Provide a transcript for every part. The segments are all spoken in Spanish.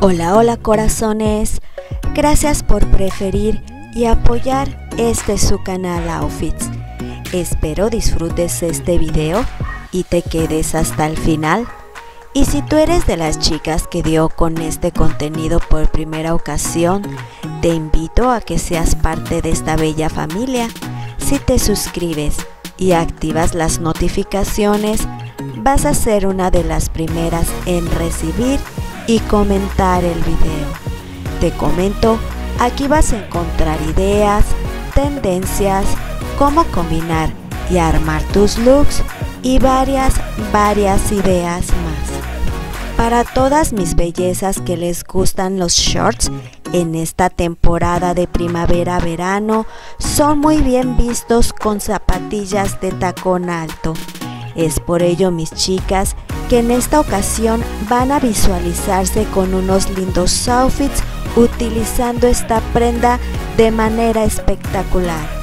Hola, hola corazones, gracias por preferir y apoyar este su canal Outfits. Espero disfrutes este video y te quedes hasta el final. Y si tú eres de las chicas que dio con este contenido por primera ocasión, te invito a que seas parte de esta bella familia. Si te suscribes y activas las notificaciones, vas a ser una de las primeras en recibir y comentar el video. Te comento, aquí vas a encontrar ideas, tendencias, cómo combinar y armar tus looks y varias ideas más. Para todas mis bellezas que les gustan los shorts, en esta temporada de primavera-verano son muy bien vistos con zapatillas de tacón alto. Es por ello, mis chicas, que en esta ocasión van a visualizarse con unos lindos outfits utilizando esta prenda de manera espectacular.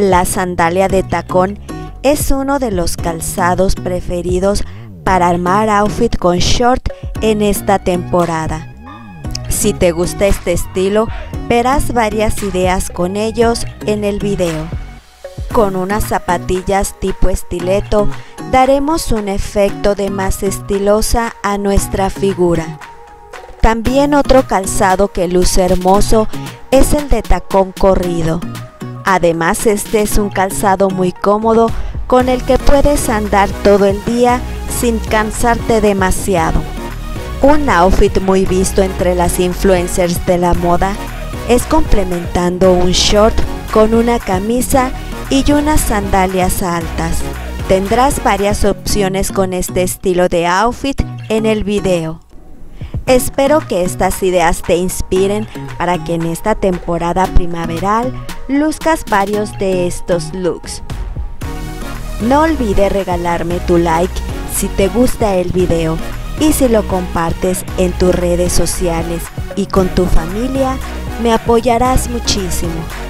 La sandalia de tacón es uno de los calzados preferidos para armar outfit con short en esta temporada. Si te gusta este estilo, verás varias ideas con ellos en el video. Con unas zapatillas tipo estileto, daremos un efecto de más estilosa a nuestra figura. También otro calzado que luce hermoso es el de tacón corrido. Además, este es un calzado muy cómodo con el que puedes andar todo el día sin cansarte demasiado. Un outfit muy visto entre las influencers de la moda es complementando un short con una camisa y unas sandalias altas. Tendrás varias opciones con este estilo de outfit en el video. Espero que estas ideas te inspiren para que en esta temporada primaveral luzcas varios de estos looks. No olvides regalarme tu like si te gusta el video y si lo compartes en tus redes sociales y con tu familia, me apoyarás muchísimo.